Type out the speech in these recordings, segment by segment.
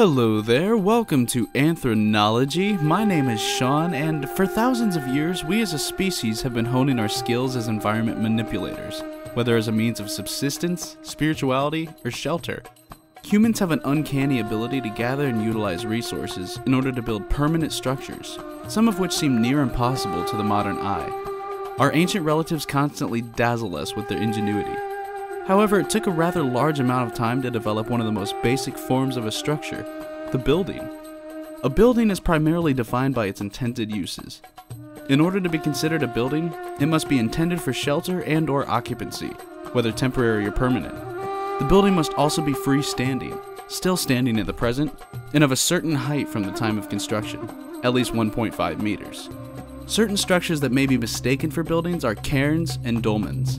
Hello there, welcome to Anthro-nology. My name is Sean, and for thousands of years, we as a species have been honing our skills as environment manipulators, whether as a means of subsistence, spirituality, or shelter. Humans have an uncanny ability to gather and utilize resources in order to build permanent structures, some of which seem near impossible to the modern eye. Our ancient relatives constantly dazzle us with their ingenuity. However, it took a rather large amount of time to develop one of the most basic forms of a structure, the building. A building is primarily defined by its intended uses. In order to be considered a building, it must be intended for shelter and or occupancy, whether temporary or permanent. The building must also be freestanding, still standing at the present, and of a certain height from the time of construction, at least 1.5 meters. Certain structures that may be mistaken for buildings are cairns and dolmens.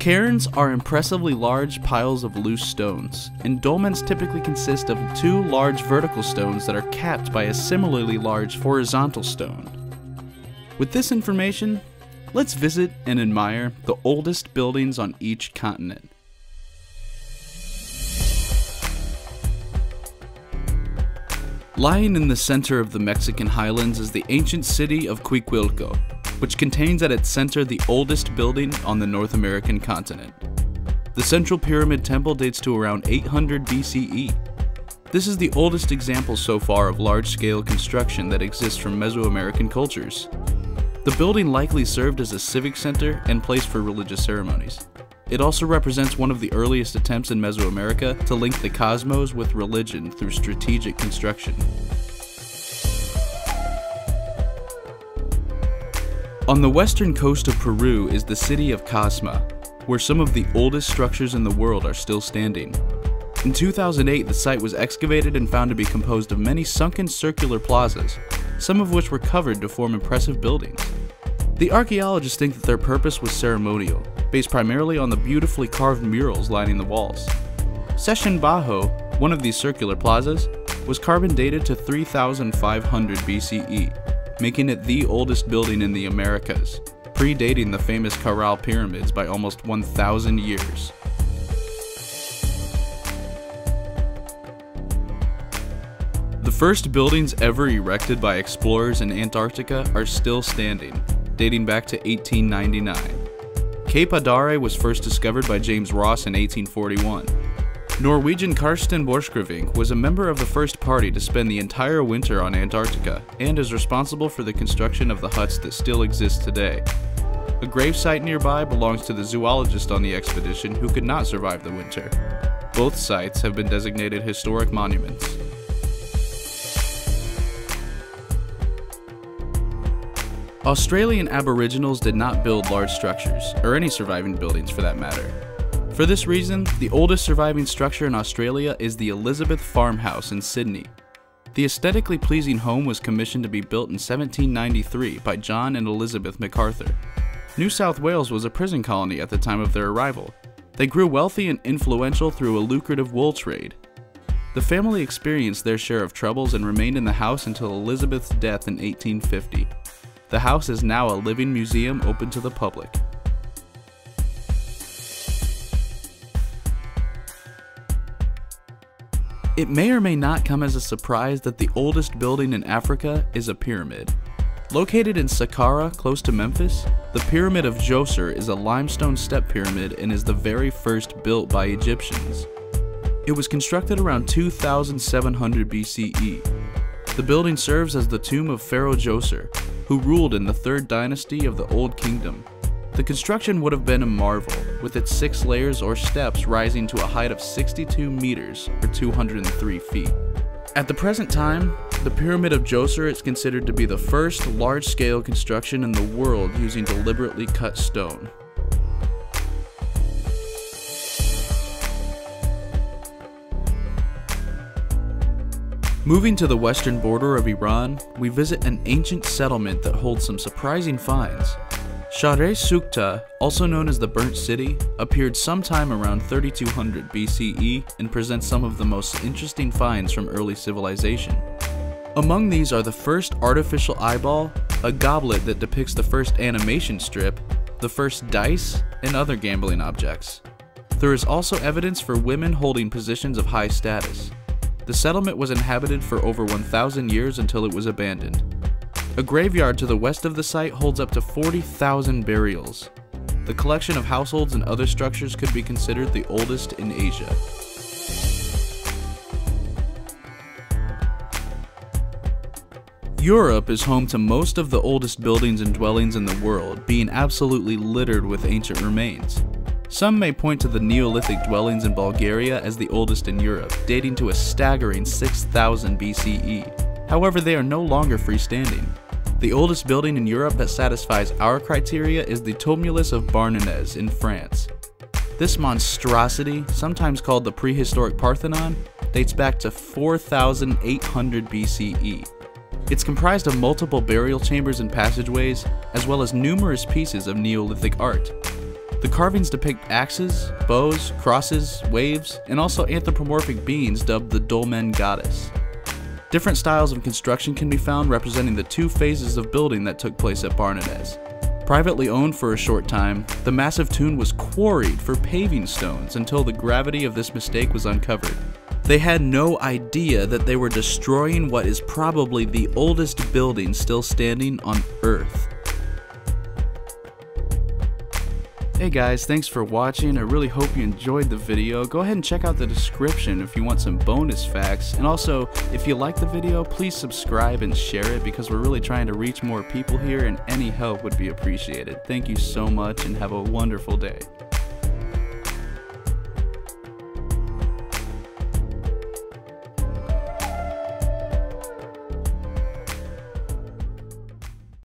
Cairns are impressively large piles of loose stones, and dolmens typically consist of two large vertical stones that are capped by a similarly large horizontal stone. With this information, let's visit and admire the oldest buildings on each continent. Lying in the center of the Mexican highlands is the ancient city of Cuicuilco, which contains at its center the oldest building on the North American continent. The Central Pyramid Temple dates to around 800 BCE. This is the oldest example so far of large-scale construction that exists from Mesoamerican cultures. The building likely served as a civic center and place for religious ceremonies. It also represents one of the earliest attempts in Mesoamerica to link the cosmos with religion through strategic construction. On the western coast of Peru is the city of Casma, where some of the oldest structures in the world are still standing. In 2008, the site was excavated and found to be composed of many sunken circular plazas, some of which were covered to form impressive buildings. The archaeologists think that their purpose was ceremonial, based primarily on the beautifully carved murals lining the walls. Sechin Bajo, one of these circular plazas, was carbon dated to 3,500 BCE. Making it the oldest building in the Americas, predating the famous Caral pyramids by almost 1,000 years. The first buildings ever erected by explorers in Antarctica are still standing, dating back to 1899. Cape Adare was first discovered by James Ross in 1841. Norwegian Karsten Borchgrevink was a member of the first party to spend the entire winter on Antarctica and is responsible for the construction of the huts that still exist today. A gravesite nearby belongs to the zoologist on the expedition who could not survive the winter. Both sites have been designated historic monuments. Australian Aboriginals did not build large structures, or any surviving buildings for that matter. For this reason, the oldest surviving structure in Australia is the Elizabeth Farm House in Sydney. The aesthetically pleasing home was commissioned to be built in 1793 by John and Elizabeth MacArthur. New South Wales was a prison colony at the time of their arrival. They grew wealthy and influential through a lucrative wool trade. The family experienced their share of troubles and remained in the house until Elizabeth's death in 1850. The house is now a living museum open to the public. It may or may not come as a surprise that the oldest building in Africa is a pyramid. Located in Saqqara, close to Memphis, the Pyramid of Djoser is a limestone step pyramid and is the very first built by Egyptians. It was constructed around 2700 BCE. The building serves as the tomb of Pharaoh Djoser, who ruled in the third dynasty of the Old Kingdom. The construction would have been a marvel, with its 6 layers or steps rising to a height of 62 meters or 203 feet. At the present time, the Pyramid of Djoser is considered to be the first large-scale construction in the world using deliberately cut stone. Moving to the western border of Iran, we visit an ancient settlement that holds some surprising finds. Shahre Sukta, also known as the Burnt City, appeared sometime around 3200 BCE and presents some of the most interesting finds from early civilization. Among these are the first artificial eyeball, a goblet that depicts the first animation strip, the first dice, and other gambling objects. There is also evidence for women holding positions of high status. The settlement was inhabited for over 1,000 years until it was abandoned. A graveyard to the west of the site holds up to 40,000 burials. The collection of households and other structures could be considered the oldest in Asia. Europe is home to most of the oldest buildings and dwellings in the world, being absolutely littered with ancient remains. Some may point to the Neolithic dwellings in Bulgaria as the oldest in Europe, dating to a staggering 6,000 BCE. However, they are no longer freestanding. The oldest building in Europe that satisfies our criteria is the Tumulus of Barnenez in France. This monstrosity, sometimes called the prehistoric Parthenon, dates back to 4,800 BCE. It's comprised of multiple burial chambers and passageways, as well as numerous pieces of Neolithic art. The carvings depict axes, bows, crosses, waves, and also anthropomorphic beings dubbed the dolmen goddess. Different styles of construction can be found representing the two phases of building that took place at Barnenez. Privately owned for a short time, the massive tomb was quarried for paving stones until the gravity of this mistake was uncovered. They had no idea that they were destroying what is probably the oldest building still standing on Earth. Hey guys, thanks for watching. I really hope you enjoyed the video. Go ahead and check out the description if you want some bonus facts. And also, if you like the video, please subscribe and share it because we're really trying to reach more people here and any help would be appreciated. Thank you so much and have a wonderful day.